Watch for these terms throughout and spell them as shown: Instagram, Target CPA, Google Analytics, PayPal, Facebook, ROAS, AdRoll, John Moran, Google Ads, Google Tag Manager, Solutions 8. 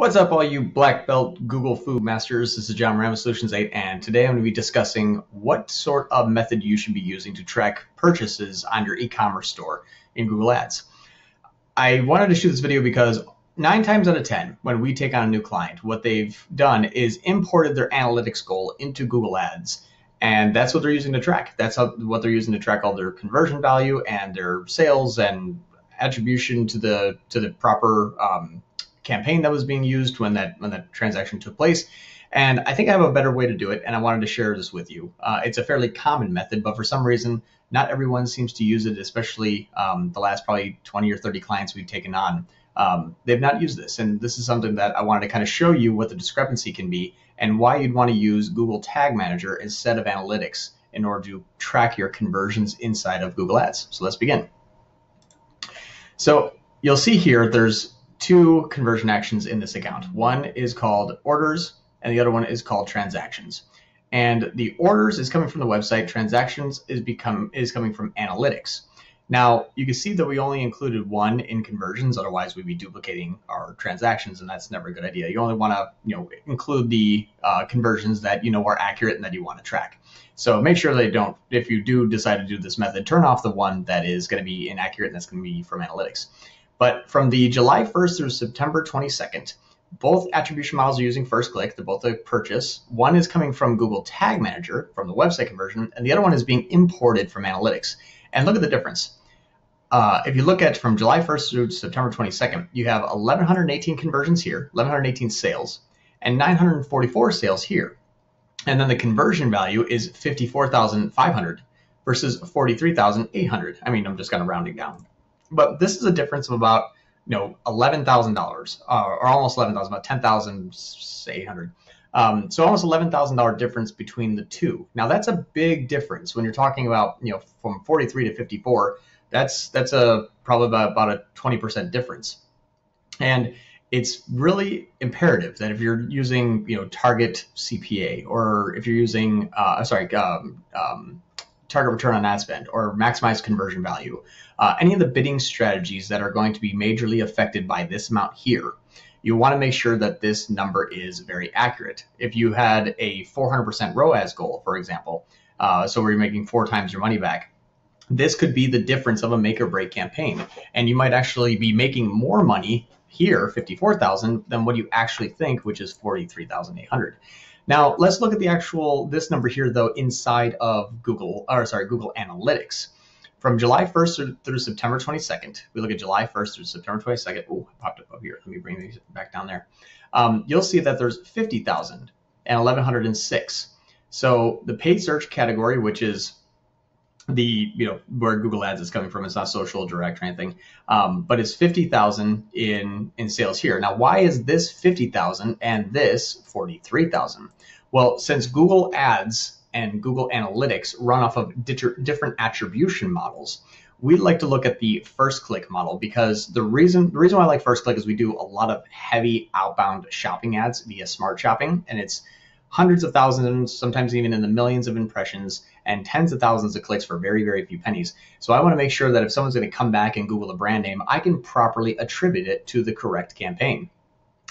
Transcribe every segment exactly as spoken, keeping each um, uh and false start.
What's up, all you black belt Google food masters? This is John Moran with Solutions eight, and today I'm going to be discussing what sort of method you should be using to track purchases on your e-commerce store in Google Ads. I wanted to shoot this video because nine times out of ten, when we take on a new client, what they've done is imported their analytics goal into Google Ads, and that's what they're using to track. That's how, what they're using to track all their conversion value and their sales and attribution to the to the proper um, campaign that was being used when that when that transaction took place. And I think I have a better way to do it, and I wanted to share this with you. Uh, it's a fairly common method, but for some reason, not everyone seems to use it, especially um, the last probably twenty or thirty clients we've taken on. Um, they've not used this, and this is something that I wanted to kind of show you what the discrepancy can be and why you'd want to use Google Tag Manager instead of Analytics in order to track your conversions inside of Google Ads. So let's begin. So you'll see here there's two conversion actions in this account. One is called orders and the other one is called transactions. And the orders is coming from the website, transactions is become is coming from analytics. Now you can see that we only included one in conversions, otherwise we'd be duplicating our transactions, and that's never a good idea. You only want to, you know, include the uh, conversions that you know are accurate and that you want to track. So make sure they don't, if you do decide to do this method, turn off the one that is going to be inaccurate and that's going to be from analytics. But from the July first through September twenty-second, both attribution models are using first click. They're both a purchase. One is coming from Google Tag Manager from the website conversion, and the other one is being imported from analytics. And look at the difference. Uh, if you look at from July first through September twenty-second, you have eleven eighteen conversions here, eleven eighteen sales, and nine hundred forty-four sales here. And then the conversion value is fifty-four thousand five hundred versus forty-three thousand eight hundred. I mean, I'm just kind of rounding down. But this is a difference of about, you know, eleven thousand dollars, uh, or almost eleven thousand dollars, about ten thousand eight hundred dollars. Um, so almost eleven thousand dollars difference between the two. Now that's a big difference when you're talking about, you know, from forty-three to fifty-four. That's that's a probably about, about a twenty percent difference, and it's really imperative that if you're using, you know, Target C P A, or if you're using uh, sorry um, um, Target Return on Ad Spend or Maximize Conversion Value, uh, any of the bidding strategies that are going to be majorly affected by this amount here, you want to make sure that this number is very accurate. If you had a four hundred percent ROAS goal, for example, uh, so where you're making four times your money back, this could be the difference of a make or break campaign. And you might actually be making more money here, fifty-four thousand, than what you actually think, which is forty-three thousand eight hundred. Now let's look at the actual, this number here though, inside of Google, or sorry, Google Analytics. From July first through September twenty-second, we look at July first through September twenty-second. Oh, I popped up over here. Let me bring these back down there. Um, you'll see that there's fifty thousand and eleven oh six. So the paid search category, which is the, you know, where Google Ads is coming from, it's not social, direct, or anything, um, but it's fifty thousand in in sales here. Now, why is this fifty thousand and this forty-three thousand? Well, since Google Ads and Google Analytics run off of different attribution models, we like to look at the first click model, because the reason the reason why I like first click is we do a lot of heavy outbound shopping ads via smart shopping, and it's hundreds of thousands, sometimes even in the millions of impressions, and tens of thousands of clicks for very, very few pennies. So I want to make sure that if someone's going to come back and Google a brand name, I can properly attribute it to the correct campaign.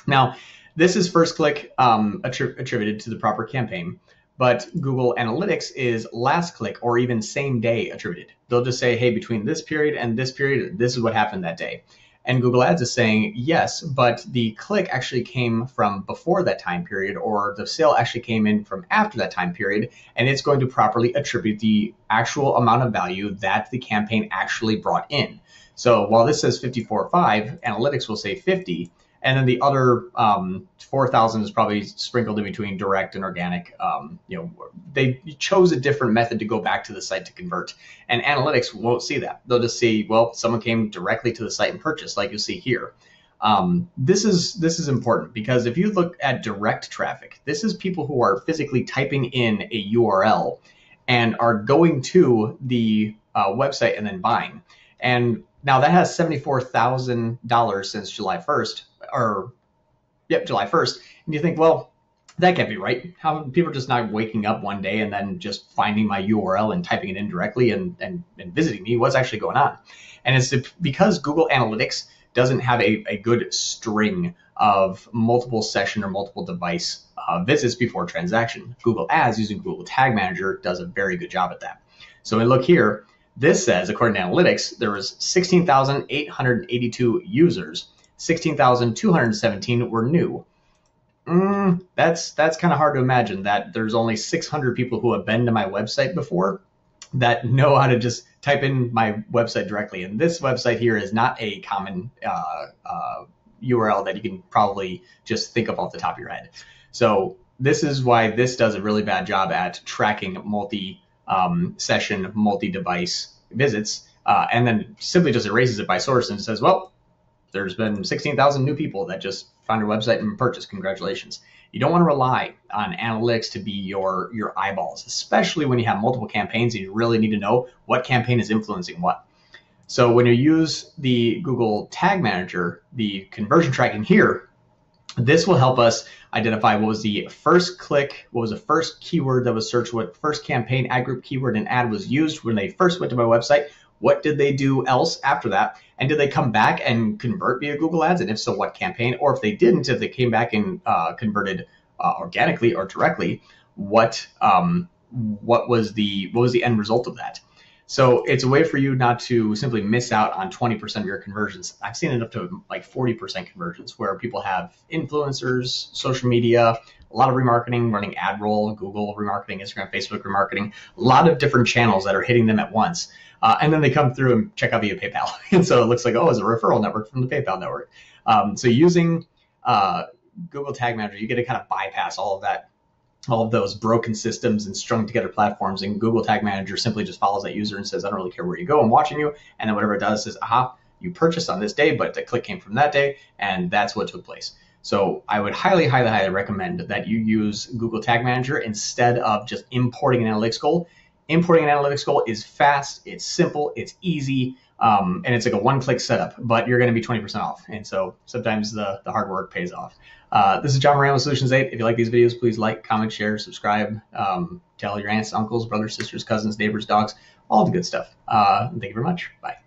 Now, this is first click um, attri attributed to the proper campaign, but Google Analytics is last click or even same day attributed. They'll just say, hey, between this period and this period, this is what happened that day. And Google Ads is saying, yes, but the click actually came from before that time period, or the sale actually came in from after that time period, and it's going to properly attribute the actual amount of value that the campaign actually brought in. So while this says fifty-four point five, Analytics will say fifty, and then the other um, four thousand is probably sprinkled in between direct and organic. Um, you know, they chose a different method to go back to the site to convert, and Analytics won't see that. They'll just see, well, someone came directly to the site and purchased, like you see here. Um, this is this is important, because if you look at direct traffic, this is people who are physically typing in a U R L and are going to the uh, website and then buying. And now that has seventy-four thousand dollars since July first, or yep, July first. And you think, well, that can't be right. How people are just not waking up one day and then just finding my U R L and typing it in directly and, and, and visiting me. What's actually going on? And it's because Google Analytics doesn't have a, a good string of multiple session or multiple device uh, visits before transaction. Google Ads using Google Tag Manager does a very good job at that. So we look here, this says, according to analytics, there was sixteen thousand eight hundred eighty-two users, sixteen thousand two hundred seventeen were new. Mm, that's that's kind of hard to imagine that there's only six hundred people who have been to my website before that know how to just type in my website directly. And this website here is not a common uh, uh, U R L that you can probably just think of off the top of your head. So this is why this does a really bad job at tracking multi um, session, multi-device visits, uh, and then simply just erases it by source and says, well, there's been sixteen thousand new people that just found your website and purchased. Congratulations. You don't want to rely on analytics to be your, your eyeballs, especially when you have multiple campaigns and you really need to know what campaign is influencing what. So when you use the Google Tag Manager, the conversion tracking here, this will help us identify what was the first click, what was the first keyword that was searched, what first campaign, ad group, keyword, and ad was used when they first went to my website. What did they do else after that? And did they come back and convert via Google Ads? And if so, what campaign? Or if they didn't, if they came back and uh, converted uh, organically or directly, what um, what was the what was the end result of that? So it's a way for you not to simply miss out on twenty percent of your conversions. I've seen it up to like forty percent conversions where people have influencers, social media, a lot of remarketing, running AdRoll, Google remarketing, Instagram, Facebook remarketing, a lot of different channels that are hitting them at once. Uh, and then they come through and check out via PayPal. And so it looks like, oh, it's a referral network from the PayPal network. Um, so using uh, Google Tag Manager, you get to kind of bypass all of that, all of those broken systems and strung together platforms, and Google Tag Manager simply just follows that user and says, I don't really care where you go, I'm watching you. And then whatever it does says, aha, you purchased on this day, but the click came from that day, and that's what took place. So I would highly, highly, highly recommend that you use Google Tag Manager instead of just importing an analytics goal. Importing an analytics goal is fast, it's simple, it's easy, um, and it's like a one-click setup, but you're gonna be twenty percent off. And so sometimes the, the hard work pays off. Uh, this is John Moran with Solutions eight. If you like these videos, please like, comment, share, subscribe, um, tell your aunts, uncles, brothers, sisters, cousins, neighbors, dogs, all the good stuff. Uh, thank you very much, bye.